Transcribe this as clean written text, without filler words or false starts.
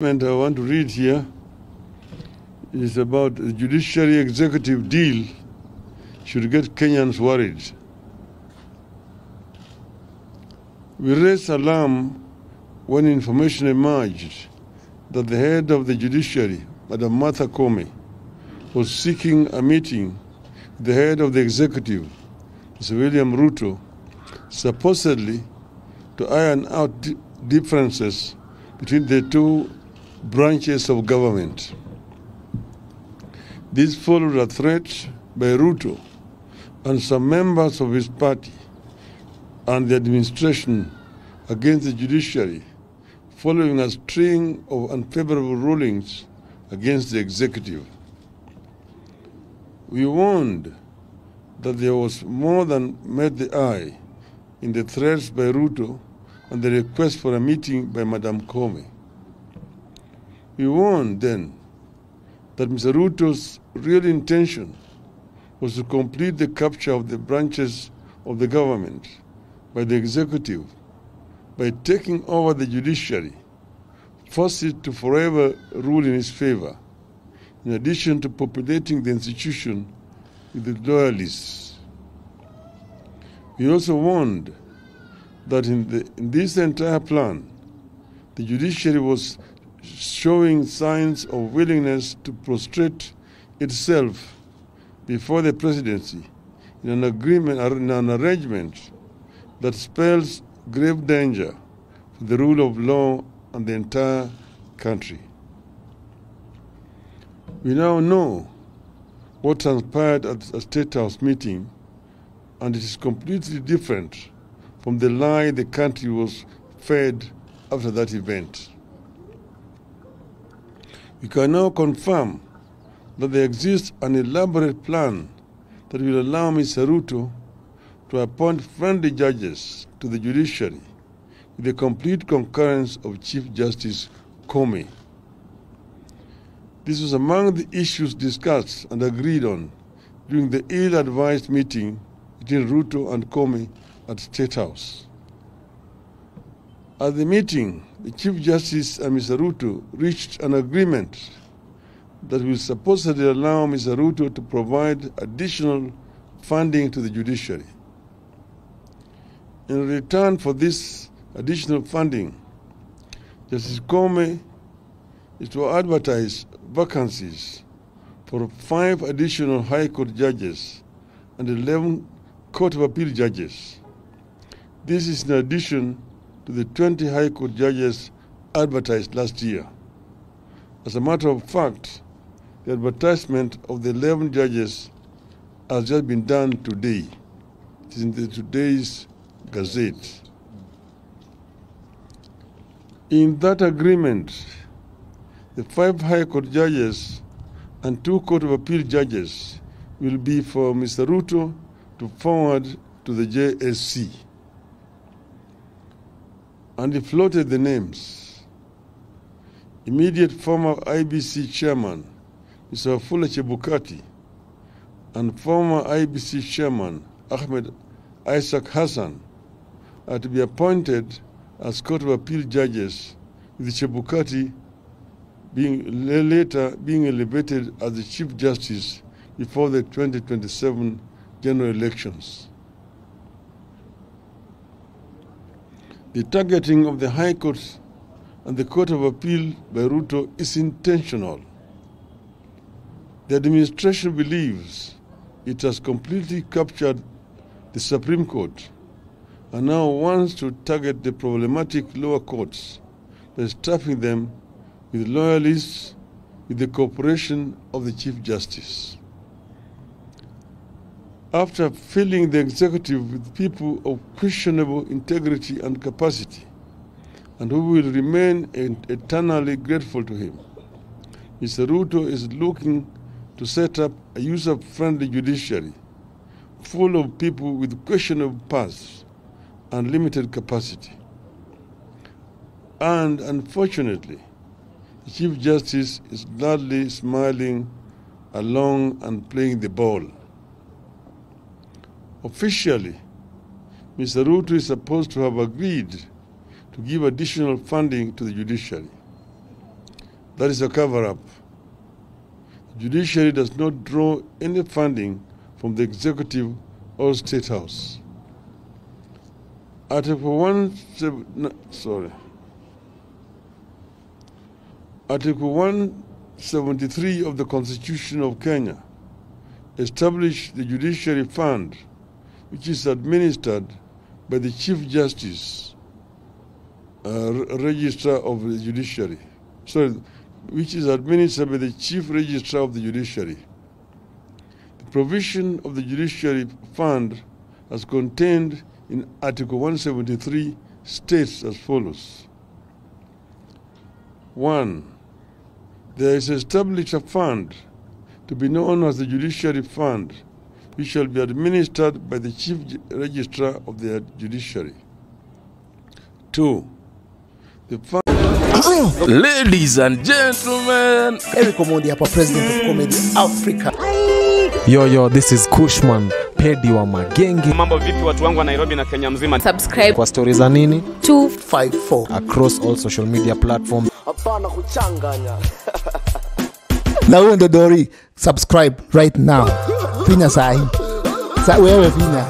And I want to read here is about the judiciary executive deal should get Kenyans worried. We raised alarm when information emerged that the head of the judiciary, Madam Martha Koome, was seeking a meeting with the head of the executive, Mr. William Ruto, supposedly to iron out differences between the two branches of government. This followed a threat by Ruto and some members of his party and the administration against the judiciary, following a string of unfavorable rulings against the executive. We warned that there was more than met the eye in the threats by Ruto and the request for a meeting by Madam Koome. We warned then that Mr. Ruto's real intention was to complete the capture of the branches of the government by the executive by taking over the judiciary, force it to forever rule in his favor, in addition to populating the institution with the loyalists. We also warned that in this entire plan, the judiciary was showing signs of willingness to prostrate itself before the presidency in an arrangement that spells grave danger for the rule of law and the entire country. We now know what transpired at a State House meeting, and it is completely different from the lie the country was fed after that event. We can now confirm that there exists an elaborate plan that will allow Mr. Ruto to appoint friendly judges to the judiciary with the complete concurrence of Chief Justice Koome. This was among the issues discussed and agreed on during the ill-advised meeting between Ruto and Koome at State House. At the meeting, the Chief Justice and Mr. Ruto reached an agreement that will supposedly allow Mr. Ruto to provide additional funding to the judiciary. In return for this additional funding, Justice Koome is to advertise vacancies for 5 additional High Court judges and 11 Court of Appeal judges. This is in addition to the 20 High Court judges advertised last year. As a matter of fact, the advertisement of the 11 judges has just been done today. It is in today's Gazette. In that agreement, the 5 High Court judges and 2 Court of Appeal judges will be for Mr. Ruto to forward to the JSC. And he floated the names. Immediate former IBC chairman, Mr. Wafula Chebukati, and former IBC chairman, Ahmed Isaac Hassan, are to be appointed as Court of Appeal judges, with Chebukati later being elevated as the Chief Justice before the 2027 general elections. The targeting of the High Courts and the Court of Appeal by Ruto is intentional. The administration believes it has completely captured the Supreme Court and now wants to target the problematic lower courts by stuffing them with loyalists with the cooperation of the Chief Justice. After filling the executive with people of questionable integrity and capacity, and who will remain eternally grateful to him, Mr. Ruto is looking to set up a user-friendly judiciary full of people with questionable pasts and limited capacity. And unfortunately, the Chief Justice is gladly smiling along and playing the ball. Officially, Mr. Ruto is supposed to have agreed to give additional funding to the judiciary. That is a cover-up. The judiciary does not draw any funding from the executive or state house. Article 173 of the Constitution of Kenya established the Judiciary Fund, which is administered by the Chief Justice, Registrar of the Judiciary. Which is administered by the Chief Registrar of the Judiciary. The provision of the Judiciary Fund as contained in Article 173 states as follows. 1. There is established a fund to be known as the Judiciary Fund, which shall be administered by the Chief Registrar of the Judiciary. 2. The fund. Ladies and gentlemen, Eric Omondi, President of Comedy Africa. Yo, this is Kushman. Pedi wa magenge. Mambo vipi watu wangu wa Nairobi na Kenya mzima. Subscribe kwa stories za nini? 254 across all social media platforms. Hapana kuchanganya. Na uende dori, subscribe right now. Pinya sahi. Sa wewe pinya.